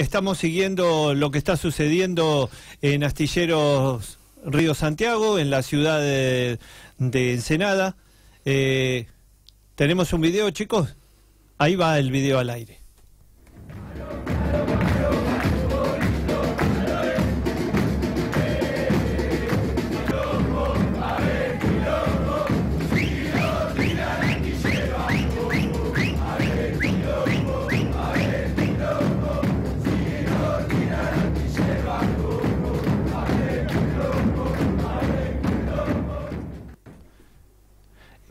estamos siguiendo lo que está sucediendo en Astilleros Río Santiago, en la ciudad de Ensenada. ¿Tenemos un video, chicos? Ahí va el video al aire.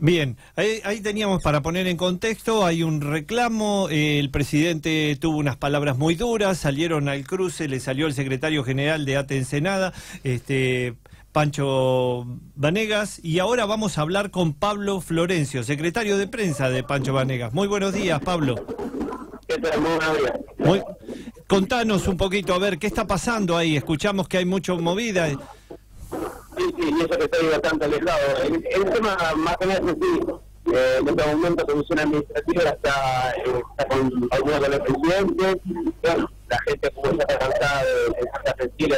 Bien, ahí teníamos, para poner en contexto, hay un reclamo, el presidente tuvo unas palabras muy duras, salieron al cruce, le salió el secretario general de ATE Ensenada, Pancho Vanegas, y ahora vamos a hablar con Pablo Florencio, secretario de prensa de Pancho Vanegas. Muy buenos días, Pablo. ¿Qué tal? Muy buenos días. Contanos un poquito, a ver, ¿qué está pasando ahí? Escuchamos que hay mucha movida. Sí, y eso que está bastante alejado. El tema más o menos sí, en este momento la comisión administrativa está con algunos de los presidentes. Bueno, la gente como ya está cansada de tanto rico,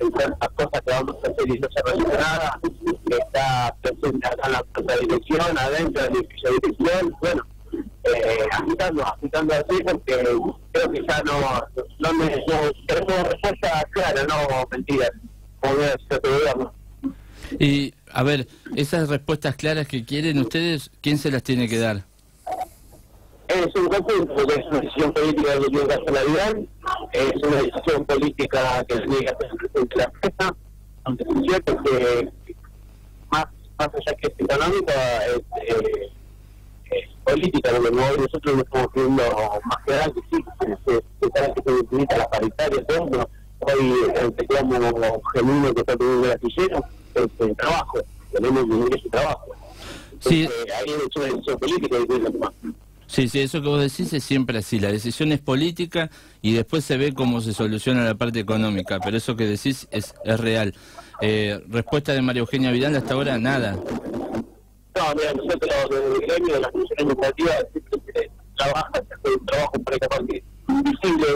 de tantas cosas que vamos a hacer y no se realiza nada, está presente acá en la dirección, adentro de la dirección, bueno, agitando así, porque creo que ya no tenemos respuesta clara, no mentiras. Y, a ver, esas respuestas claras que quieren ustedes, ¿quién se las tiene que dar? Es un conjunto, porque es una decisión política que tiene que hacer la Vidal, es una decisión política que tiene que hacer el presidente de la empresa, aunque es cierto que más allá que es económica, es política, lo que nosotros lo estamos viendo más general, que sí, que se utiliza la paritaria, todo. Hoy el reclamo genuino que está teniendo el astillero es el trabajo, tenemos que vivir ese trabajo. Sí. Entonces, ahí es una decisión política y es lo más. Sí, eso que vos decís es siempre así, la decisión es política y después se ve cómo se soluciona la parte económica, pero eso que decís es real. Respuesta de María Eugenia Vidal hasta ahora, nada. No, mira, nosotros desde el gremio de la comisión administrativa siempre se trabaja, se hace un trabajo para esta parte. Invisible,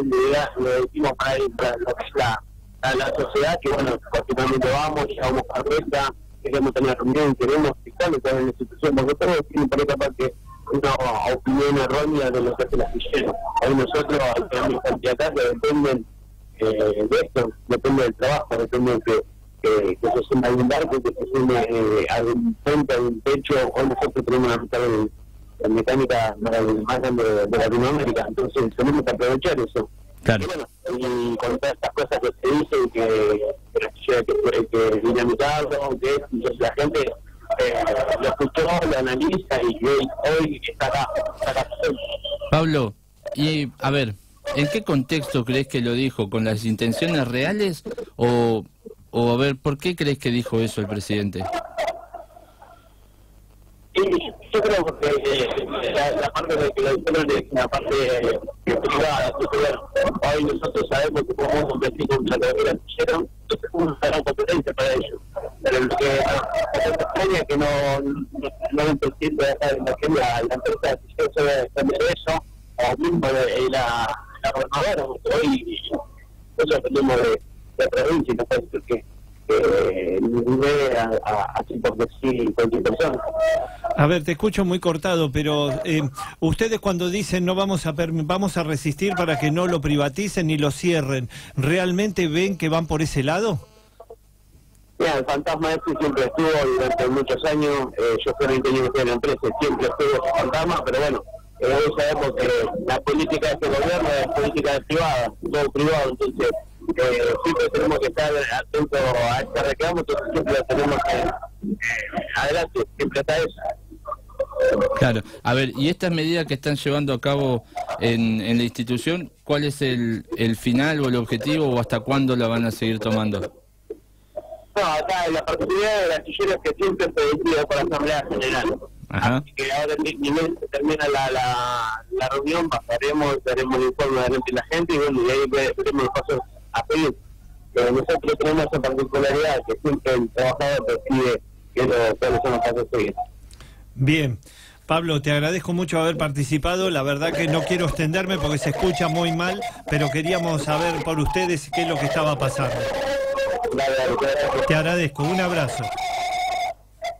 lo decimos para lo que es la sociedad, que bueno, continuamente vamos, llevamos carpeta, queremos tener reunión, queremos fiscales en la institución, porque todos tienen por esta parte una opinión errónea de lo que hace el astillero. Hoy nosotros tenemos cantidad que dependen de esto, depende del trabajo, depende de que se sume algún barco, que se sume algún puente, algún techo. Hoy nosotros tenemos una mitad de la mecánica más grande de Latinoamérica, entonces tenemos que aprovechar eso. Claro. Y con todas estas cosas que se dicen, que dinamitarlo, que la gente lo escuchó, lo analiza y hoy está acá. Pablo, y a ver, ¿en qué contexto crees que lo dijo? ¿Con las intenciones reales? O a ver, ¿por qué crees que dijo eso el presidente? Sí, yo creo que la parte de que lo hicieron es una parte privada. Hoy nosotros sabemos que podemos competir contra lo que lo hicieron, entonces uno será competencia para ellos. Pero lo que es extraña que no me persigue dejar la empresa, si yo se va a defender eso, o mismo de la gobernadora, porque hoy nosotros venimos de la provincia y no puede decir que así porque sí, cualquier persona. A ver, te escucho muy cortado, pero ustedes cuando dicen no vamos a resistir para que no lo privaticen ni lo cierren, ¿realmente ven que van por ese lado? Mira, el fantasma ese siempre estuvo durante muchos años, yo fui ingeniero de la empresa, siempre estuvo ese fantasma, pero bueno, hoy sabemos que la política de este gobierno es política privada, todo privado, entonces siempre tenemos que estar atentos a este reclamo, entonces siempre tenemos que adelante, siempre está eso. Claro, a ver, y estas medidas que están llevando a cabo en la institución, ¿cuál es el final o el objetivo o hasta cuándo la van a seguir tomando? No, acá la particularidad de los astilleros que siempre se decide por asamblea general. Ajá. Así que ahora se termina la reunión, pasaremos, daremos el informe delante de la gente y bueno, y ahí veremos los pasos a seguir. Pero nosotros tenemos esa particularidad que siempre el trabajador decide cuáles son los pasos a seguir. Bien. Pablo, te agradezco mucho haber participado. La verdad que no quiero extenderme porque se escucha muy mal, pero queríamos saber por ustedes qué es lo que estaba pasando. Te agradezco, un abrazo.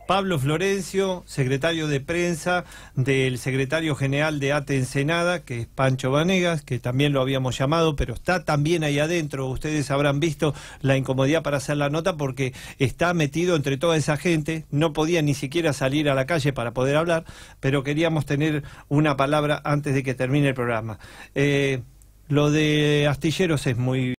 Pablo Florencio, secretario de prensa del secretario general de ATE Ensenada, que es Pancho Vanegas, que también lo habíamos llamado, pero está también ahí adentro. Ustedes habrán visto la incomodidad para hacer la nota porque está metido entre toda esa gente, no podía ni siquiera salir a la calle para poder hablar, pero queríamos tener una palabra antes de que termine el programa. Lo de Astilleros es muy...